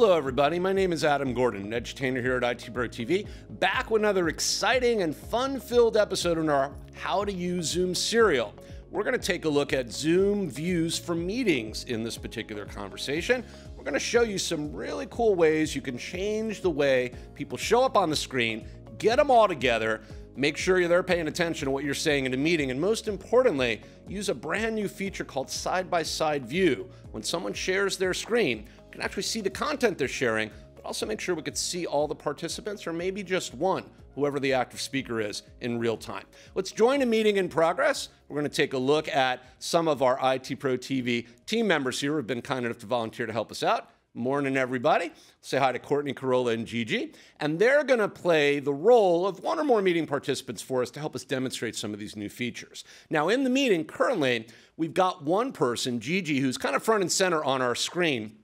Hello everybody, my name is Adam Gordon, an edutainer here at ITProTV, back with another exciting and fun-filled episode in our How to Use Zoom serial. We're gonna take a look at Zoom views from meetings in this particular conversation. We're gonna show you some really cool ways you can change the way people show up on the screen, get them all together, make sure they're paying attention to what you're saying in a meeting, and most importantly, use a brand new feature called side-by-side view. When someone shares their screen, we can actually see the content they're sharing, but also make sure we could see all the participants or maybe just one, whoever the active speaker is, in real time. Let's join a meeting in progress. We're gonna take a look at some of our ITProTV team members here who have been kind enough to volunteer to help us out. Morning, everybody. Say hi to Courtney Carolla and Gigi. And they're going to play the role of one or more meeting participants for us to help us demonstrate some of these new features. Now, in the meeting currently, we've got one person, Gigi, who's kind of front and center on our screen.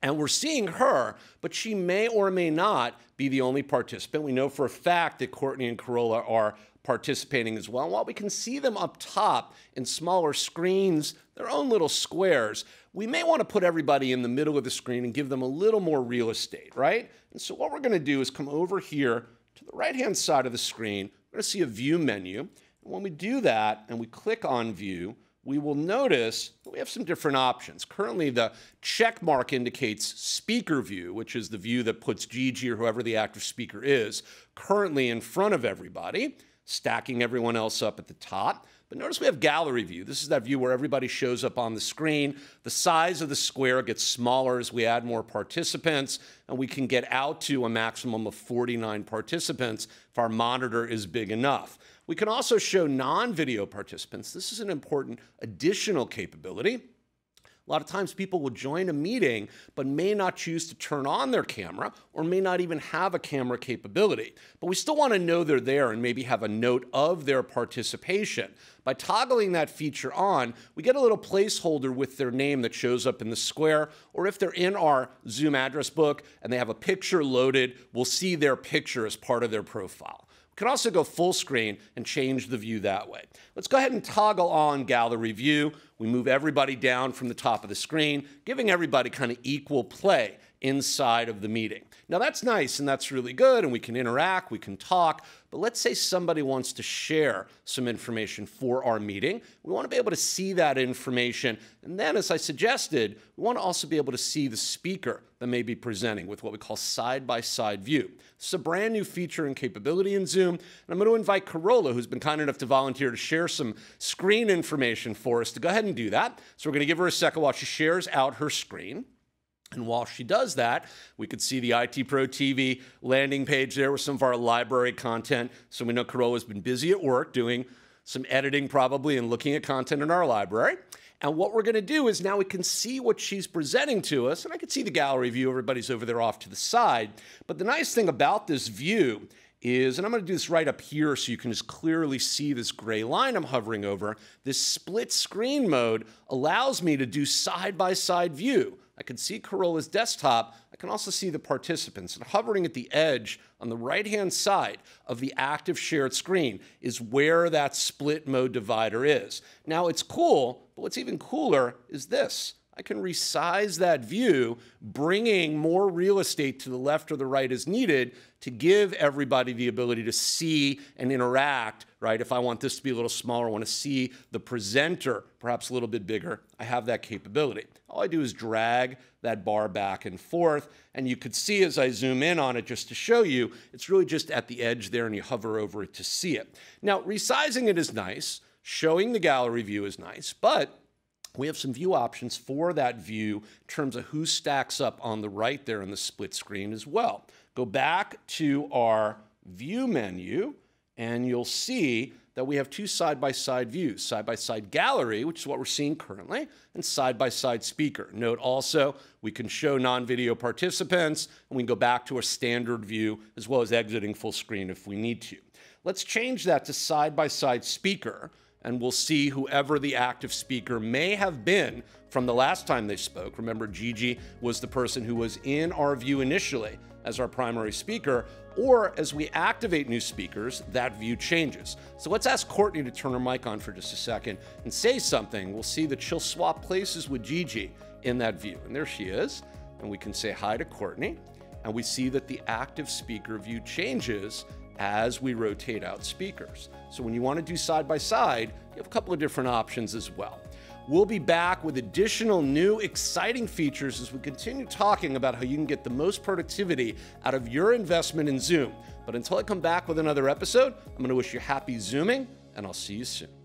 And we're seeing her, but she may or may not be the only participant. We know for a fact that Courtney and Carolla are participating as well. And while we can see them up top in smaller screens, their own little squares, we may want to put everybody in the middle of the screen and give them a little more real estate, right? And so what we're going to do is come over here to the right-hand side of the screen. We're going to see a view menu. And when we do that and we click on view, we will notice that we have some different options. Currently, the check mark indicates speaker view, which is the view that puts Gigi or whoever the active speaker is currently in front of everybody, stacking everyone else up at the top. But notice we have gallery view. This is that view where everybody shows up on the screen. The size of the square gets smaller as we add more participants, and we can get out to a maximum of 49 participants if our monitor is big enough. We can also show non-video participants. This is an important additional capability. A lot of times people will join a meeting but may not choose to turn on their camera or may not even have a camera capability. But we still want to know they're there and maybe have a note of their participation. By toggling that feature on, we get a little placeholder with their name that shows up in the square, or if they're in our Zoom address book and they have a picture loaded, we'll see their picture as part of their profile. We can also go full screen and change the view that way. Let's go ahead and toggle on gallery view. We move everybody down from the top of the screen, giving everybody kind of equal play inside of the meeting. Now that's nice and that's really good, and we can interact, we can talk, but let's say somebody wants to share some information for our meeting. We want to be able to see that information, and then, as I suggested, we want to also be able to see the speaker that may be presenting with what we call side-by-side view. This is a brand new feature and capability in Zoom, and I'm going to invite Carolla, who's been kind enough to volunteer to share some screen information for us, to go ahead and do that. So we're going to give her a second while she shares out her screen. And while she does that, we could see the ITProTV landing page there with some of our library content. So we know Carolla's been busy at work doing some editing probably and looking at content in our library. And what we're going to do is now we can see what she's presenting to us. And I can see the gallery view. Everybody's over there off to the side. But the nice thing about this view is, and I'm going to do this right up here so you can just clearly see this gray line I'm hovering over, this split screen mode allows me to do side-by-side view. I can see Carolla's desktop. I can also see the participants. And hovering at the edge on the right-hand side of the active shared screen is where that split mode divider is. Now, it's cool, but what's even cooler is this. I can resize that view, bringing more real estate to the left or the right as needed to give everybody the ability to see and interact, right? If I want this to be a little smaller, I want to see the presenter perhaps a little bit bigger, I have that capability. All I do is drag that bar back and forth, and you could see as I zoom in on it just to show you, it's really just at the edge there and you hover over it to see it. Now, resizing it is nice, showing the gallery view is nice, but we have some view options for that view in terms of who stacks up on the right there in the split screen as well. Go back to our view menu, and you'll see that we have two side-by-side views, side-by-side gallery, which is what we're seeing currently, and side-by-side speaker. Note also, we can show non-video participants, and we can go back to our standard view, as well as exiting full screen if we need to. Let's change that to side-by-side speaker, and we'll see whoever the active speaker may have been from the last time they spoke. Remember, Gigi was the person who was in our view initially as our primary speaker, or as we activate new speakers, that view changes. So let's ask Courtney to turn her mic on for just a second and say something. We'll see that she'll swap places with Gigi in that view. And there she is. and we can say hi to Courtney, and we see that the active speaker view changes as we rotate out speakers. So when you want to do side by side, you have a couple of different options as well. We'll be back with additional new exciting features as we continue talking about how you can get the most productivity out of your investment in Zoom. But until I come back with another episode, I'm going to wish you happy Zooming, and I'll see you soon.